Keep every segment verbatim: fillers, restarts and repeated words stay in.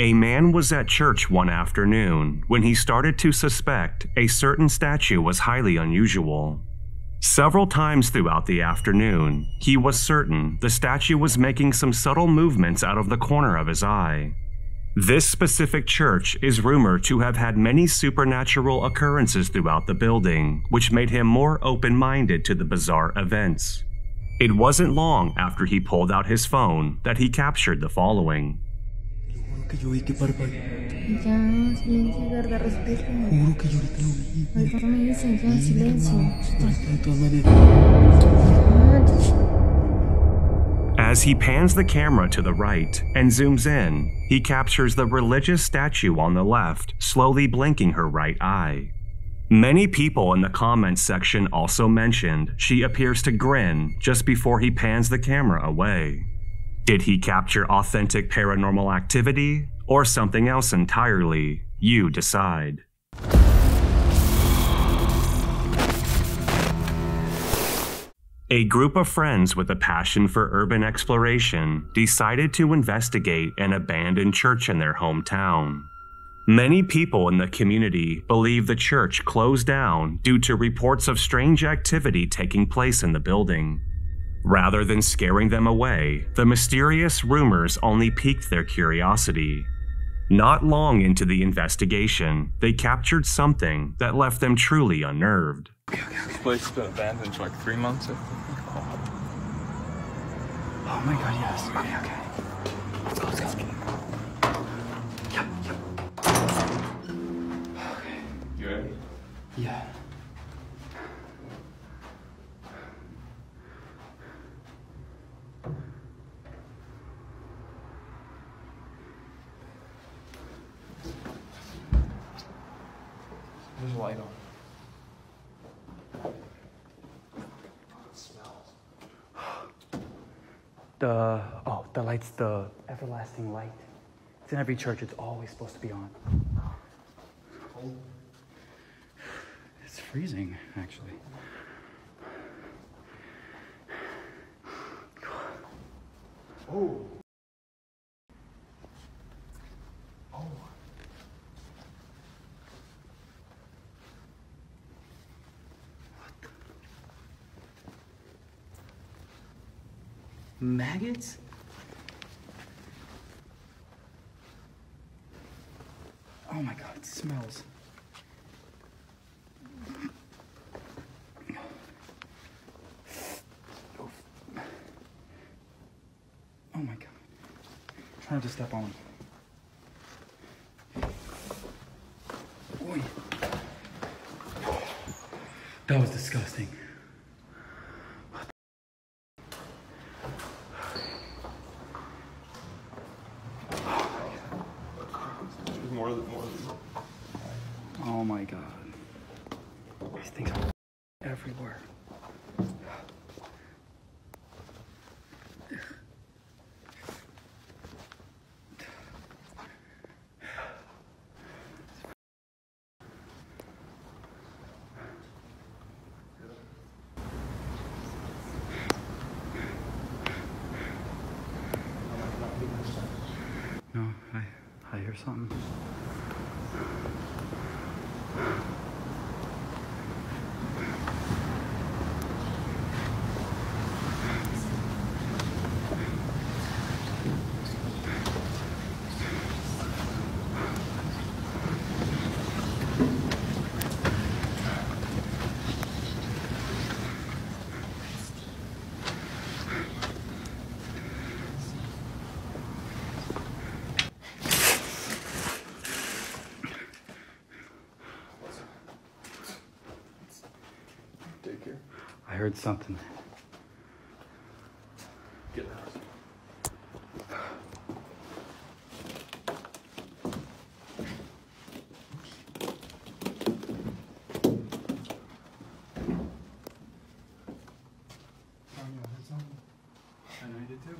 A man was at church one afternoon when he started to suspect a certain statue was highly unusual. Several times throughout the afternoon, he was certain the statue was making some subtle movements out of the corner of his eye. This specific church is rumored to have had many supernatural occurrences throughout the building, which made him more open-minded to the bizarre events. It wasn't long after he pulled out his phone that he captured the following. As he pans the camera to the right and zooms in, he captures the religious statue on the left, slowly blinking her right eye. Many people in the comments section also mentioned she appears to grin just before he pans the camera away. Did he capture authentic paranormal activity or something else entirely? You decide. A group of friends with a passion for urban exploration decided to investigate an abandoned church in their hometown. Many people in the community believe the church closed down due to reports of strange activity taking place in the building. Rather than scaring them away, the mysterious rumors only piqued their curiosity. Not long into the investigation, they captured something that left them truly unnerved. This place has been abandoned for like three months, I think. Oh. Oh my god, yes. Okay, okay. Let's go, let's go. Yep, yep. Okay. You ready? Yeah. There's a light on. It smells. The, oh, the light's the everlasting light. It's in every church. It's always supposed to be on. It's cold. It's freezing, actually. Oh. Oh. Maggots? Oh my god, it smells. Oh my god. I'm trying to step on. Oy. That was disgusting. Oh my god. These things are everywhere. No, I, I hear something. I heard something. Get out. I heard something. I know you did too.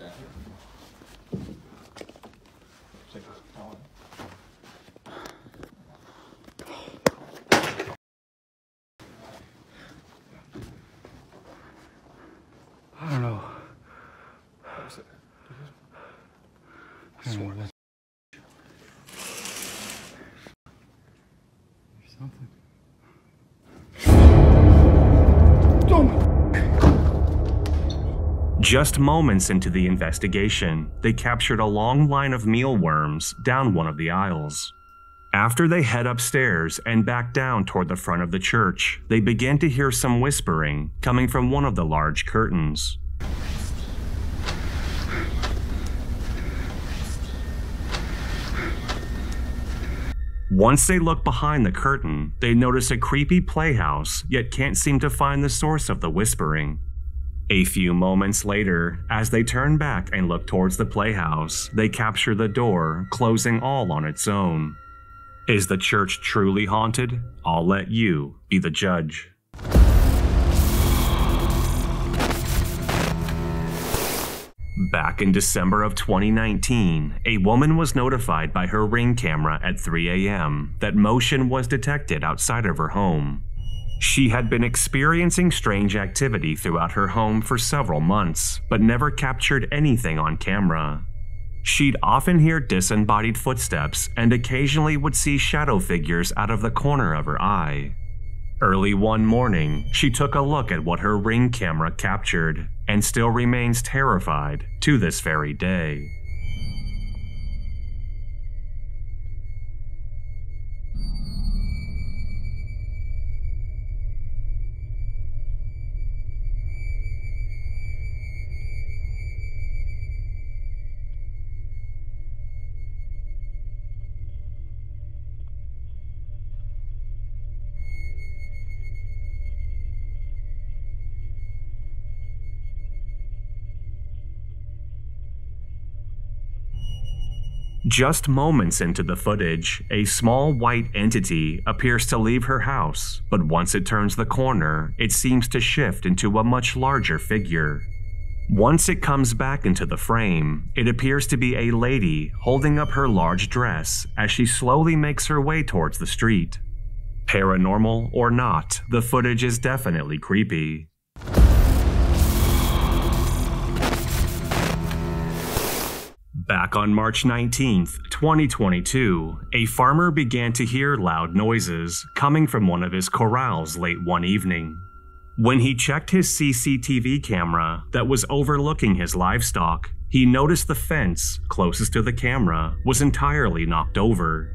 Yeah. I don't know. Sworn. There's something. Just moments into the investigation, they captured a long line of mealworms down one of the aisles. After they head upstairs and back down toward the front of the church, they begin to hear some whispering coming from one of the large curtains. Once they look behind the curtain, they notice a creepy playhouse, yet can't seem to find the source of the whispering. A few moments later, as they turn back and look towards the playhouse, they capture the door, closing all on its own. Is the church truly haunted? I'll let you be the judge. Back in December of twenty nineteen, a woman was notified by her Ring camera at three A M that motion was detected outside of her home. She had been experiencing strange activity throughout her home for several months, but never captured anything on camera. She'd often hear disembodied footsteps and occasionally would see shadow figures out of the corner of her eye. Early one morning, she took a look at what her Ring camera captured and still remains terrified to this very day. Just moments into the footage, a small white entity appears to leave her house, but once it turns the corner, it seems to shift into a much larger figure. Once it comes back into the frame, it appears to be a lady holding up her large dress as she slowly makes her way towards the street. Paranormal or not, the footage is definitely creepy. Back on March nineteenth, twenty twenty-two, a farmer began to hear loud noises coming from one of his corrals late one evening. When he checked his C C T V camera that was overlooking his livestock, he noticed the fence closest to the camera was entirely knocked over.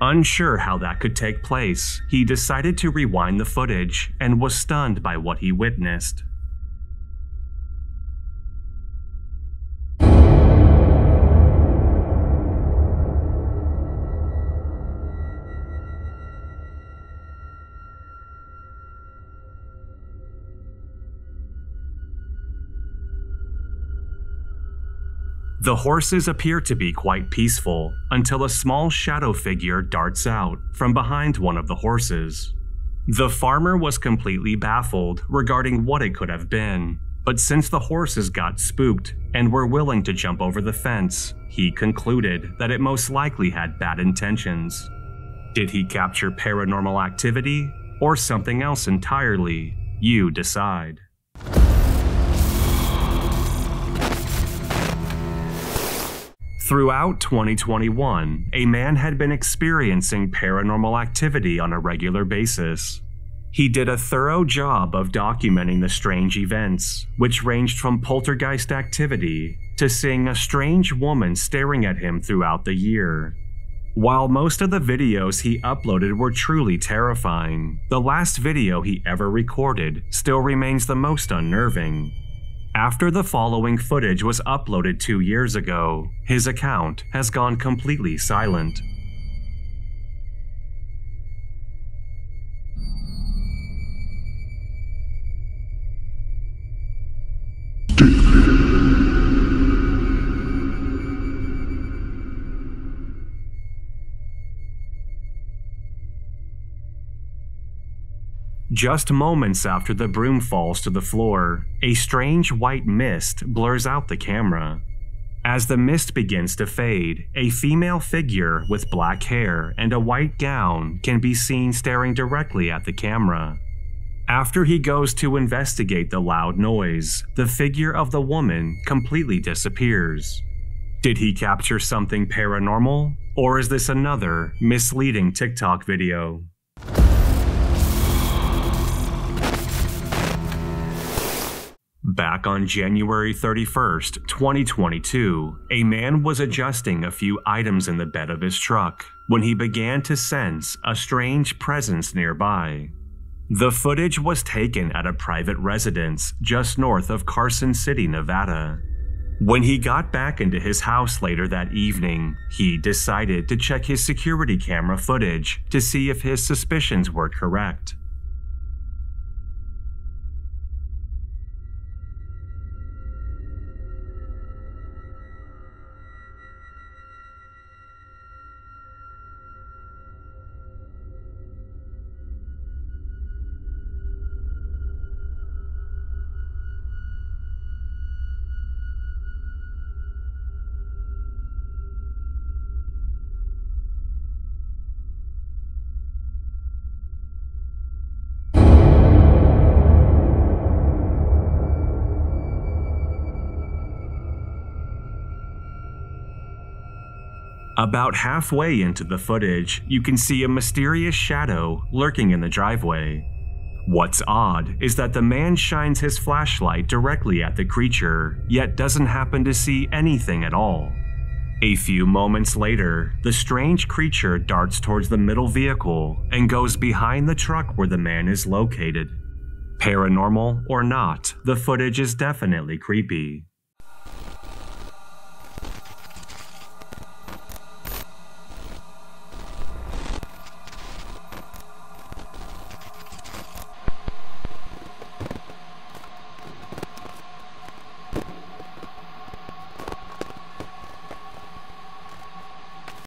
Unsure how that could take place, he decided to rewind the footage and was stunned by what he witnessed. The horses appear to be quite peaceful until a small shadow figure darts out from behind one of the horses. The farmer was completely baffled regarding what it could have been, but since the horses got spooked and were willing to jump over the fence, he concluded that it most likely had bad intentions. Did he capture paranormal activity or something else entirely? You decide. Throughout twenty twenty-one, a man had been experiencing paranormal activity on a regular basis. He did a thorough job of documenting the strange events, which ranged from poltergeist activity to seeing a strange woman staring at him throughout the year. While most of the videos he uploaded were truly terrifying, the last video he ever recorded still remains the most unnerving. After the following footage was uploaded two years ago, his account has gone completely silent. Just moments after the broom falls to the floor, a strange white mist blurs out the camera. As the mist begins to fade, a female figure with black hair and a white gown can be seen staring directly at the camera. After he goes to investigate the loud noise, the figure of the woman completely disappears. Did he capture something paranormal? Or is this another misleading TikTok video? Back on January thirty-first, twenty twenty-two, a man was adjusting a few items in the bed of his truck when he began to sense a strange presence nearby. The footage was taken at a private residence just north of Carson City, Nevada. When he got back into his house later that evening, he decided to check his security camera footage to see if his suspicions were correct. About halfway into the footage, you can see a mysterious shadow lurking in the driveway. What's odd is that the man shines his flashlight directly at the creature, yet doesn't happen to see anything at all. A few moments later, the strange creature darts towards the middle vehicle and goes behind the truck where the man is located. Paranormal or not, the footage is definitely creepy.